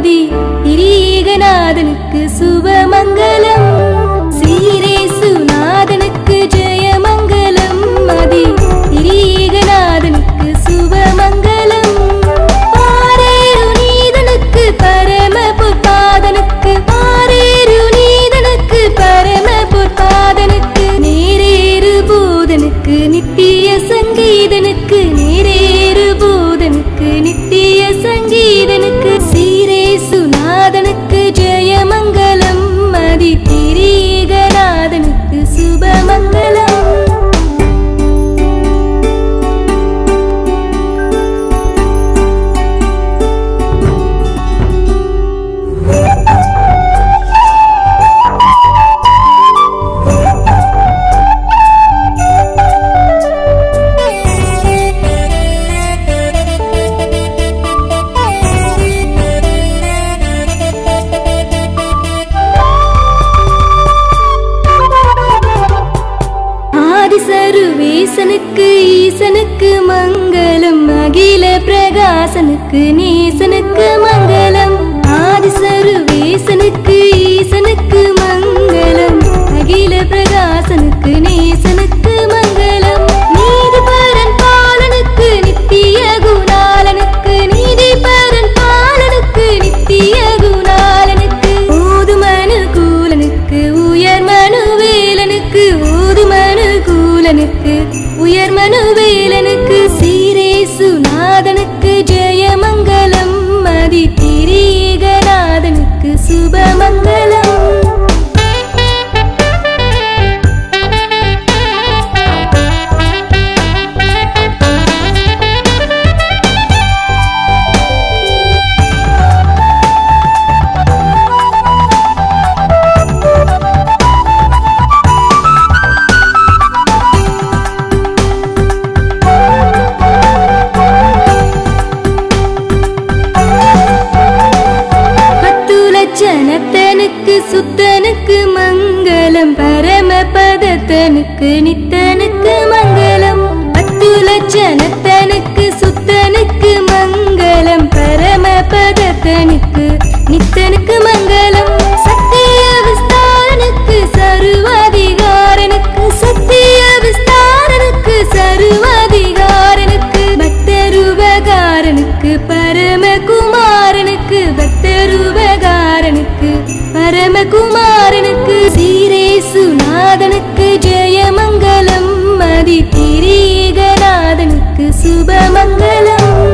அதிபதி திரியேகநாதனுக்கு சுபமங்கலம். சீர் இயேசு நாதனுக்கு ஜெயமங்கலம். அதி திரியேகநாதனுக்கு சுபமங்கலம். பாரேறு நீதனுக்கு பரம பொற்பாதனுக்கு, பாரேறு நீதனுக்கு பரம பொற்பாதனுக்கு, நேரேறு போதனுக்கு நித்திய சங்கீதனுக்கு, நேரேறு போதனுக்கு நித்திய சங்கீதனுக்கு, சீர் இயேசு நாதனுக்கு ஜெயமங்கலம். அதி திரியேகநாதனுக்கு சுபமங்கலம். சனுக்கு ஈசனுக்கு மங்களம். அகில பிரகாசனுக்கு நேசனுக்கு மங்களம். ஆதிசர்வேசனுக்கு ஈசனுக்கு மங்களம். அகில பிரகாசனுக்கு நேசனுக்கு மங்களம். நீதிபரன் பாலனுக்கு நித்திய குணாலனுக்கு, நீதிபரன் பாலனுக்கு நித்திய குணாலனுக்கு, ஓதுமனு கூலனுக்கு உயர்மனு வேலனுக்கு, ஓதுமனு கூலனுக்கு உயர் மனுவேலனுக்கு, சீர் இயேசு நாதனுக்கு ஜெயமங்கலம். அதி திரியேகநாதனுக்கு சுபமங்கலம். ஜனத்தனுக்கு சுத்தனுக்கு மங்களம். பரமபதத்தனுக்கு நித்தனுக்கு மங்களம். அத்துல ஜனத்தனுக்கு சுத்தனுக்கு மங்களம். பரமபதத்தனுக்கு நித்தனுக்கு மங்களம். சத்திய விஸ்தாரனுக்கு சர்வாதிகாரனுக்கு, சத்திய விஸ்தாரனுக்கு சர்வாதிகாரனுக்கு, பக்தருபகாரனுக்கு பரமகுமாரனுக்கு, பக்தருபகாரனுக்கு பரமகுமாரனுக்கு, சீர் இயேசு நாதனுக்கு ஜெயமங்கலம். அதி திரியேகநாதனுக்கு சுபமங்கலம்.